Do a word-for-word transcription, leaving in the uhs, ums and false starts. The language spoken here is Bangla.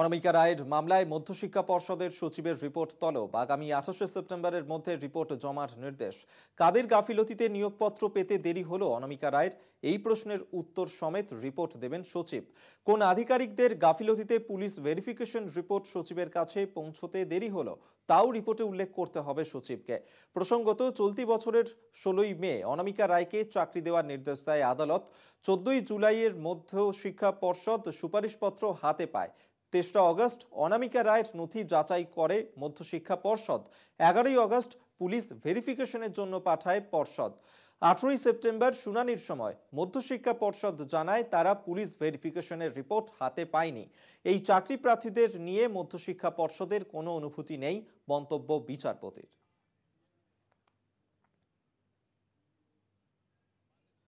অনামিকা রায়ের মামলায় মধ্যশিক্ষা পর্ষদের সচিবের রিপোর্ট তলব। আগামী আঠাশে সেপ্টেম্বরের মধ্যে রিপোর্ট জমার নির্দেশ। কাদের গাফিলতিতে নিয়োগপত্র পেতে দেরি হলো অনামিকা রায়ের, এই প্রশ্নের উত্তর সমেত রিপোর্ট দেবেন সচিব। কোন আধিকারিকদের গাফিলতিতে পুলিশ ভেরিফিকেশন রিপোর্ট সচিবের কাছে পৌঁছতে দেরি হলো তাও রিপোর্টে উল্লেখ করতে হবে সচিবকে। প্রসঙ্গত, চলতি বছরের ষোলোই মে অনামিকা রায়কে চাকরি দেওয়ার নির্দেশ দেয় আদালত। চোদ্দই জুলাইয়ের মধ্যে শিক্ষা পর্ষদ সুপারিশপত্র হাতে পায়। তেসরা অগস্ট অনামিকা রায়ের নথি যাচাই করে মধ্যশিক্ষা পর্ষদ। এগারোই অগস্ট পুলিশ ভেরিফিকেশনের জন্য পাঠায় পর্ষদ। আঠারোই সেপ্টেম্বর শুনানির সময় মধ্যশিক্ষা পর্ষদ জানায় তারা পুলিশ ভেরিফিকেশনের রিপোর্ট হাতে পায়নি। এই চাকরি প্রার্থীদের নিয়ে মধ্যশিক্ষা পর্ষদের কোনো অনুভূতি নেই, মন্তব্য বিচারপতির।